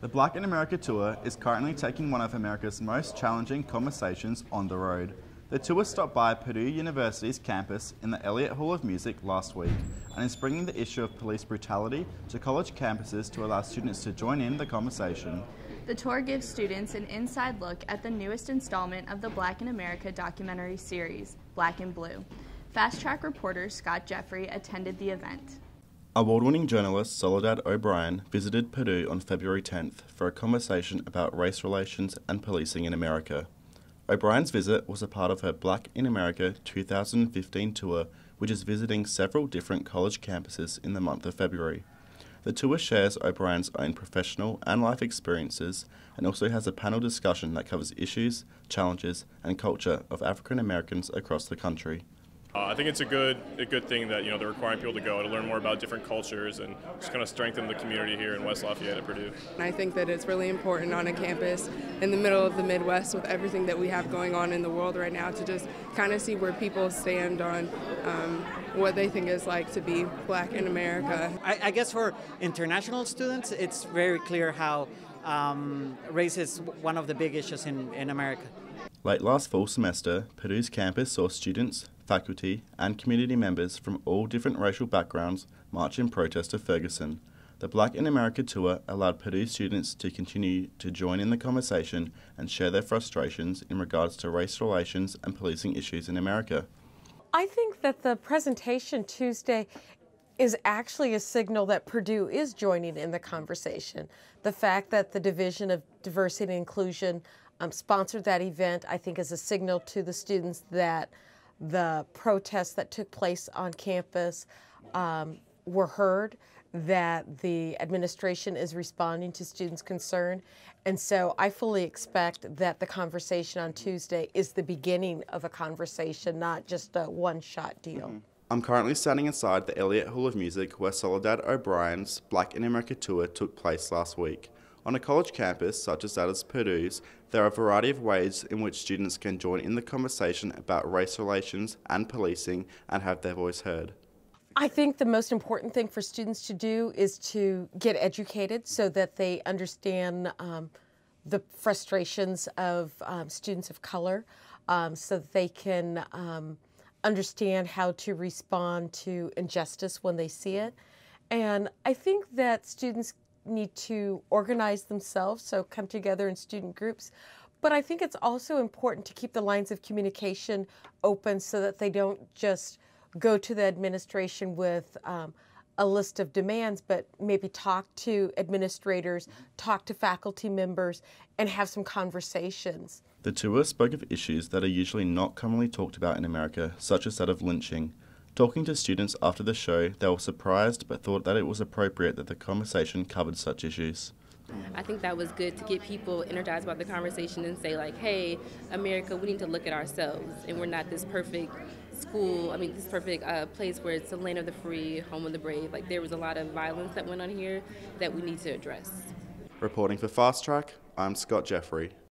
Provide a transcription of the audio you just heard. The Black in America Tour is currently taking one of America's most challenging conversations on the road. The tour stopped by Purdue University's campus in the Elliott Hall of Music last week and is bringing the issue of police brutality to college campuses to allow students to join in the conversation. The tour gives students an inside look at the newest installment of the Black in America documentary series, Black and Blue. Fast Track reporter Scott Jeffree attended the event. Award-winning journalist Soledad O'Brien visited Purdue on February 10th for a conversation about race relations and policing in America. O'Brien's visit was a part of her Black in America 2015 tour, which is visiting several different college campuses in the month of February. The tour shares O'Brien's own professional and life experiences and also has a panel discussion that covers issues, challenges and culture of African Americans across the country. I think it's a good thing that they're requiring people to go to learn more about different cultures and just kind of strengthen the community here in West Lafayette at Purdue. I think that it's really important on a campus in the middle of the Midwest with everything that we have going on in the world right now to just kind of see where people stand on what they think it's like to be Black in America. I guess for international students, it's very clear how race is one of the big issues in America. Late last fall semester, Purdue's campus saw students, faculty and community members from all different racial backgrounds march in protest of Ferguson. The Black in America tour allowed Purdue students to continue to join in the conversation and share their frustrations in regards to race relations and policing issues in America. I think that the presentation Tuesday is actually a signal that Purdue is joining in the conversation. The fact that the Division of Diversity and Inclusion sponsored that event, I think, is a signal to the students that the protests that took place on campus were heard, that the administration is responding to students' concern. And so I fully expect that the conversation on Tuesday is the beginning of a conversation, not just a one-shot deal. I'm currently standing inside the Elliott Hall of Music where Soledad O'Brien's Black in America tour took place last week. On a college campus such as that of Purdue's, there are a variety of ways in which students can join in the conversation about race relations and policing and have their voice heard. I think the most important thing for students to do is to get educated so that they understand the frustrations of students of color, so that they can understand how to respond to injustice when they see it. And I think that students need to organize themselves, so come together in student groups. But I think it's also important to keep the lines of communication open so that they don't just go to the administration with a list of demands, but maybe talk to administrators, talk to faculty members, and have some conversations. The tour spoke of issues that are usually not commonly talked about in America, such as that of lynching. Talking to students after the show, they were surprised but thought that it was appropriate that the conversation covered such issues. I think that was good to get people energized about the conversation and say, like, hey, America, we need to look at ourselves and we're not this perfect school, this perfect place where it's the land of the free, home of the brave. Like, there was a lot of violence that went on here that we need to address. Reporting for Fast Track, I'm Scott Jeffree.